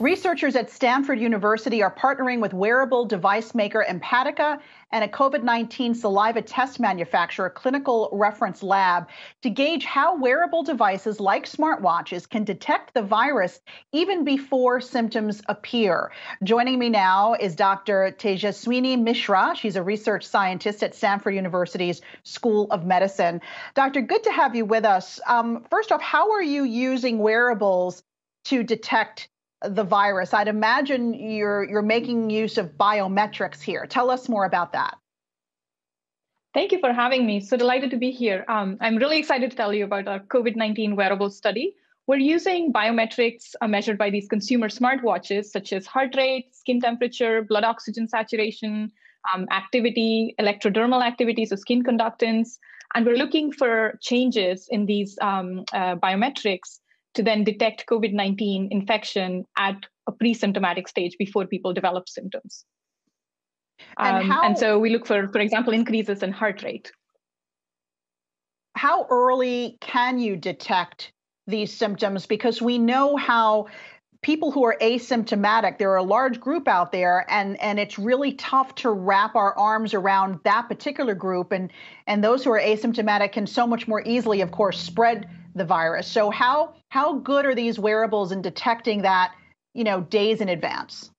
Researchers at Stanford University are partnering with wearable device maker Empatica and a COVID-19 saliva test manufacturer, Clinical Reference Lab, to gauge how wearable devices like smartwatches can detect the virus even before symptoms appear. Joining me now is Dr. Tejaswini Mishra. She's a research scientist at Stanford University's School of Medicine. Doctor, good to have you with us. First off, how are you using wearables to detect the virus? I'd imagine you're making use of biometrics here. Tell us more about that. Thank you for having me. So delighted to be here. I'm really excited to tell you about our COVID-19 wearable study. We're using biometrics measured by these consumer smartwatches, such as heart rate, skin temperature, blood oxygen saturation, activity, electrodermal activity, so skin conductance. And we're looking for changes in these biometrics to then detect COVID-19 infection at a pre-symptomatic stage before people develop symptoms. And so we look for example, increases in heart rate. How early can you detect these symptoms? Because we know how people who are asymptomatic, there are a large group out there, and it's really tough to wrap our arms around that particular group. And those who are asymptomatic can so much more easily, of course, spread the virus. So how good are these wearables in detecting that, you know, days in advance?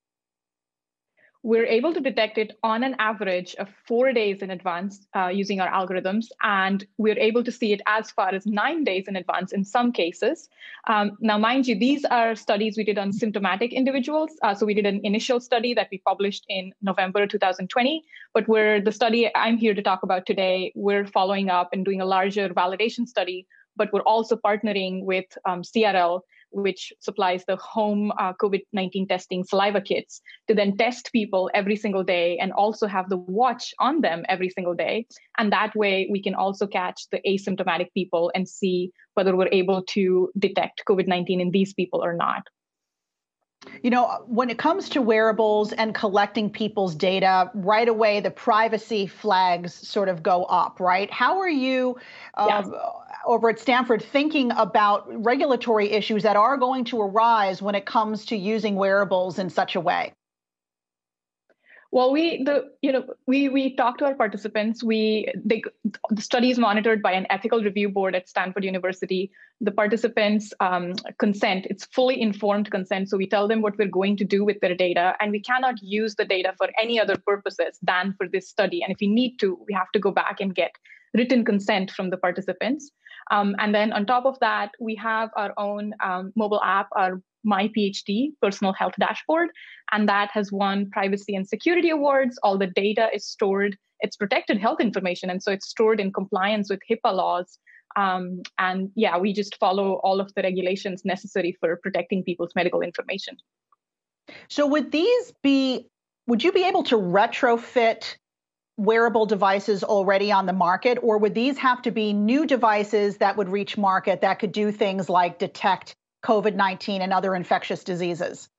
We're able to detect it on an average of 4 days in advance using our algorithms, and we're able to see it as far as 9 days in advance in some cases. Now, mind you, these are studies we did on symptomatic individuals. So we did an initial study that we published in November 2020, but the study I'm here to talk about today, we're following up and doing a larger validation study, but we're also partnering with CRL, which supplies the home COVID-19 testing saliva kits, to then test people every single day and also have the watch on them every single day. And that way we can also catch the asymptomatic people and see whether we're able to detect COVID-19 in these people or not. You know, when it comes to wearables and collecting people's data, right away the privacy flags sort of go up, right? How are you over at Stanford thinking about regulatory issues that are going to arise when it comes to using wearables in such a way? Well, we talk to our participants. The study is monitored by an ethical review board at Stanford University. The participants consent. It's fully informed consent. So we tell them what we're going to do with their data, and we cannot use the data for any other purposes than for this study. And if we need to, we have to go back and get written consent from the participants. And then on top of that, we have our own mobile app, our MyPhD Personal Health Dashboard, and that has won privacy and security awards. All the data is stored. It's protected health information, and so it's stored in compliance with HIPAA laws. And yeah, we just follow all of the regulations necessary for protecting people's medical information. So would you be able to retrofit wearable devices already on the market, or would these have to be new devices that would reach market that could do things like detect COVID-19 and other infectious diseases?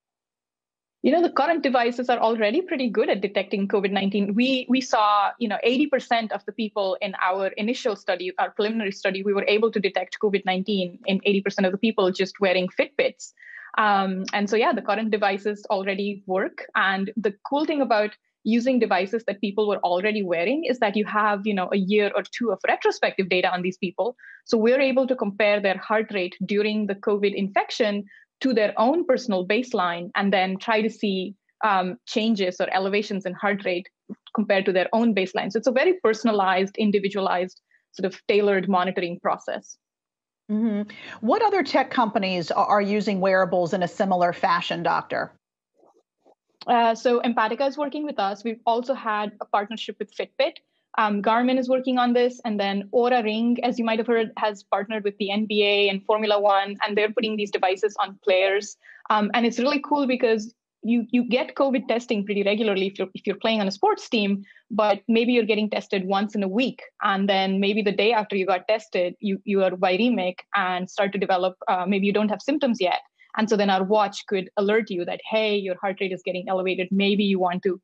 You know, the current devices are already pretty good at detecting COVID-19. We saw, you know, 80% of the people in our initial study, our preliminary study, we were able to detect COVID-19 in 80% of the people just wearing Fitbits. And so, yeah, the current devices already work. And the cool thing about using devices that people were already wearing is that you have, you know, a year or two of retrospective data on these people. So we're able to compare their heart rate during the COVID infection to their own personal baseline, and then try to see changes or elevations in heart rate compared to their own baseline. So it's a very personalized, individualized, sort of tailored monitoring process. Mm-hmm. What other tech companies are using wearables in a similar fashion, Doctor? So Empatica is working with us. We've also had a partnership with Fitbit. Garmin is working on this. And then Oura Ring, as you might have heard, has partnered with the NBA and Formula One, and they're putting these devices on players. And it's really cool because you get COVID testing pretty regularly if you're playing on a sports team, but maybe you're getting tested once in a week. And then maybe the day after you got tested, you are viremic and start to develop, maybe you don't have symptoms yet. And so then our watch could alert you that, hey, your heart rate is getting elevated. Maybe you want to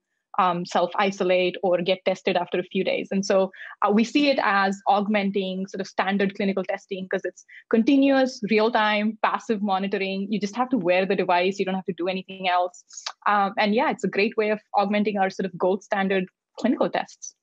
self-isolate or get tested after a few days. And so we see it as augmenting sort of standard clinical testing because it's continuous, real-time, passive monitoring. You just have to wear the device. You don't have to do anything else. And yeah, it's a great way of augmenting our sort of gold standard clinical tests.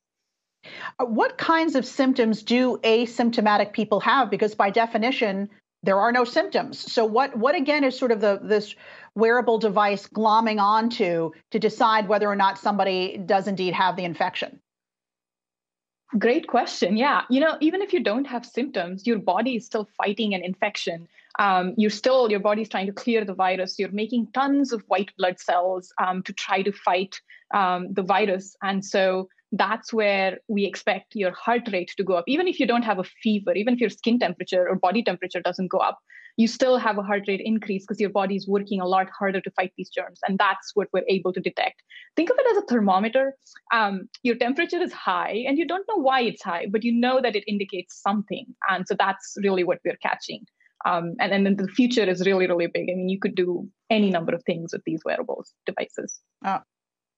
What kinds of symptoms do asymptomatic people have? Because by definition, there are no symptoms. So what again is sort of this wearable device glomming onto to decide whether or not somebody does indeed have the infection? Great question. Yeah. You know, even if you don't have symptoms, your body is still fighting an infection. Your body's trying to clear the virus. You're making tons of white blood cells to try to fight the virus. And so that's where we expect your heart rate to go up. Even if you don't have a fever, even if your skin temperature or body temperature doesn't go up, you still have a heart rate increase because your body's working a lot harder to fight these germs. And that's what we're able to detect. Think of it as a thermometer. Your temperature is high and you don't know why it's high, but you know that it indicates something. And so that's really what we're catching. And then the future is really, really big. I mean, you could do any number of things with these wearables devices. Oh.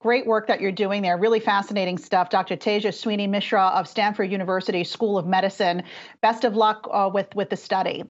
Great work that you're doing there. Really fascinating stuff. Dr. Tejaswini Mishra of Stanford University School of Medicine. Best of luck with the study.